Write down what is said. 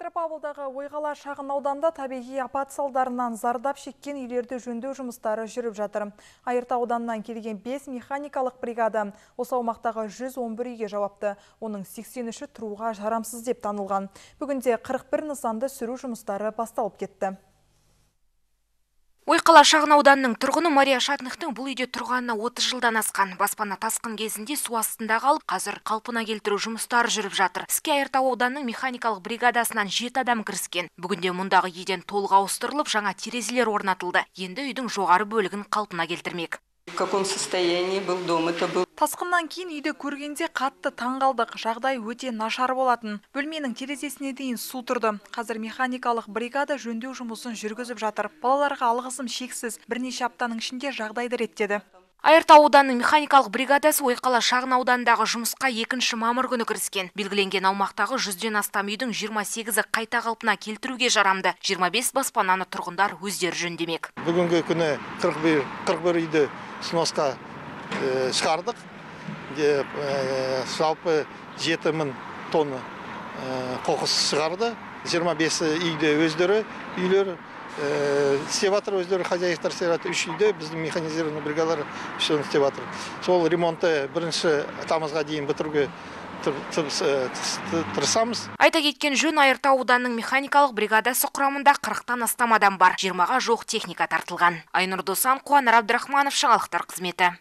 Метропавлдағы Ойқала шағын ауданда табиғи апат салдарынан зардап шеккен үйлерді жөндеу жұмыстары жүріп жатыр. Айыртау ауданынан келген 5 механикалық бригада осы аумақтағы 111 үйге жауапты. Оның 83-і тұруға жарамсыз деп танылған. Бүгінде 41 нысанды сүру жұмыстары басталып кетті. Ойқала шағын ауданының тұрғыны Мария Шатнықтың бұл үйде тұрғанына 30 жылдан асқан. Баспана тасқын кезінде су астында қалып, қазір қалпына келтіру жұмыстары жүріп жатыр. Іске Айыртау ауданының механикалық бригадасынан 7 адам кіріскен. Бүгінде мұндағы еден толық ауыстырылып, жаңа терезелер орнатылды. Енді үйдің жоғары бөлігін қалпына келтірмек. В каком состоянии был дом? Это был... Тасқыннан кейін үйді көргенде қатты таңғалдық. Жағдай өте нашар болатын. Бөлменің терезесіне дейін су тұрды. Қазір механикалық бригада жөндеу жұмысын жүргізіп жатыр. Балаларға алғысым шексіз. Бірнеше аптаның ішінде жағдайды реттеді. Айыртау ауданының механикалық бригадасы Ойқала шағын аудандағы жұмысқа 2 мамыр күні кіріскен. Белгіленген аумақтағы 100-ден астам үйдің 28-і қайта қалпына келтіруге жарамды. 25 баспананы тұрғындар өздері жөндемек. Бүгінгі күні 41 үйді сынысқа шығардық. Жалпы 7000 тонны қоқыс шығарды. 25 үйді өздері үйлер істеватыр, өздері хозяевтар істеватыр. 3 үйде біздің механизированный бригадалар істеватыр. Сол ремонтты 1 тамызға дейін бітіруге тырысамыз. Айта кеткен жөн, Айыртау ауданының механикалық бригадасы құрамында 40-тан астам адам бар. 20-ға жоқ техника тартылған. Айнұр Досан, Қуанар Абдрахманов, жаңалықтар қызметі.